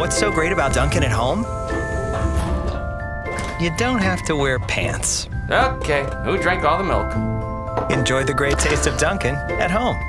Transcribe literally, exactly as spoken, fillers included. What's so great about Dunkin' at home? You don't have to wear pants. Okay, who drank all the milk? Enjoy the great taste of Dunkin' at home.